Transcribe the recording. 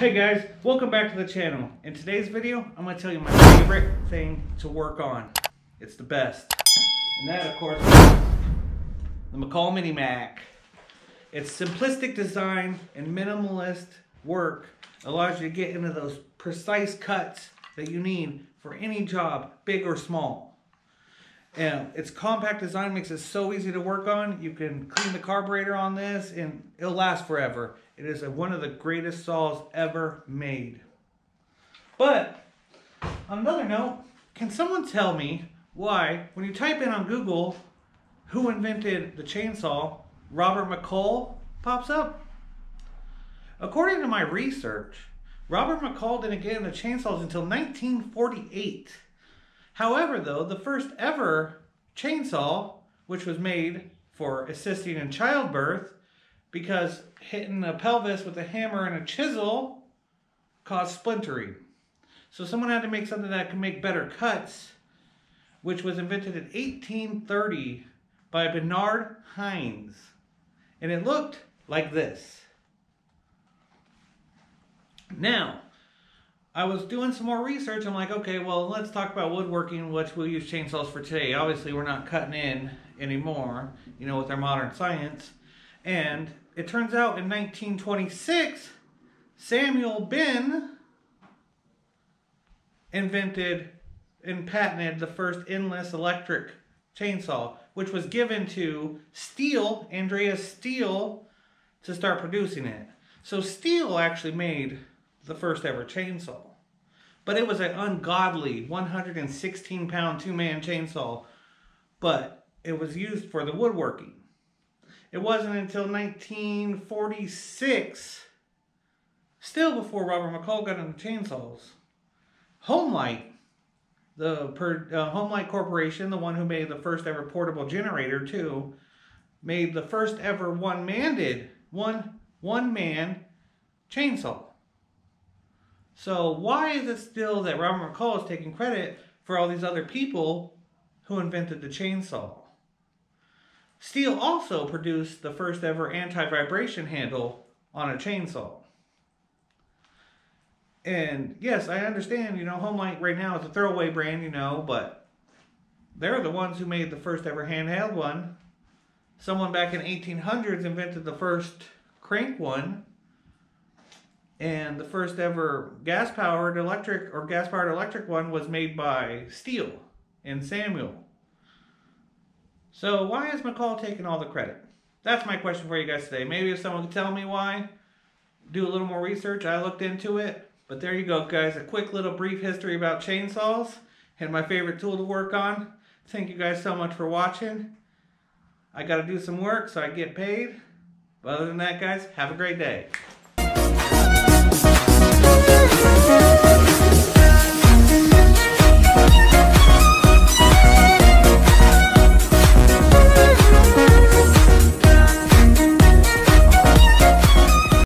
Hey guys, welcome back to the channel. In today's video, I'm going to tell you my favorite thing to work on. It's the best. And that, of course, is the McCulloch Mini Mac. Its simplistic design and minimalist work allows you to get into those precise cuts that you need for any job, big or small. And its compact design makes it so easy to work on. You can clean the carburetor on this and it'll last forever. It is one of the greatest saws ever made. But, on another note, can someone tell me why, when you type in on Google, who invented the chainsaw, Robert McCulloch pops up? According to my research, Robert McCulloch didn't get into chainsaws until 1948. However, though, the first ever chainsaw, which was made for assisting in childbirth, because hitting the pelvis with a hammer and a chisel caused splintering. So someone had to make something that could make better cuts, which was invented in 1830 by Bernard Hines. And it looked like this. Now, I was doing some more research. I'm like, okay, well, let's talk about woodworking, which we'll use chainsaws for today. Obviously, we're not cutting in anymore, you know, with our modern science. And it turns out in 1926, Samuel Benn invented and patented the first endless electric chainsaw, which was given to Stihl, Andreas Stihl, to start producing it. So Stihl actually made the first ever chainsaw. But it was an ungodly 116-pound two-man chainsaw, but it was used for the woodworking. It wasn't until 1946, still before Robert McCulloch got into chainsaws, Homelite, the Homelite Corporation, the one who made the first ever portable generator too, made the first ever one-man chainsaw. So why is it still that Robert McCulloch is taking credit for all these other people who invented the chainsaw? Stihl also produced the first ever anti-vibration handle on a chainsaw. And yes, I understand, you know, Homelite right now is a throwaway brand, you know, but they're the ones who made the first ever handheld one. Someone back in the 1800s invented the first crank one. And the first ever gas-powered electric one was made by Stihl and Samuel. So why is McCulloch taking all the credit? That's my question for you guys today. Maybe if someone could tell me why, do a little more research. I looked into it. But there you go, guys. A quick little brief history about chainsaws and my favorite tool to work on. Thank you guys so much for watching. I got to do some work so I get paid. But other than that, guys, have a great day.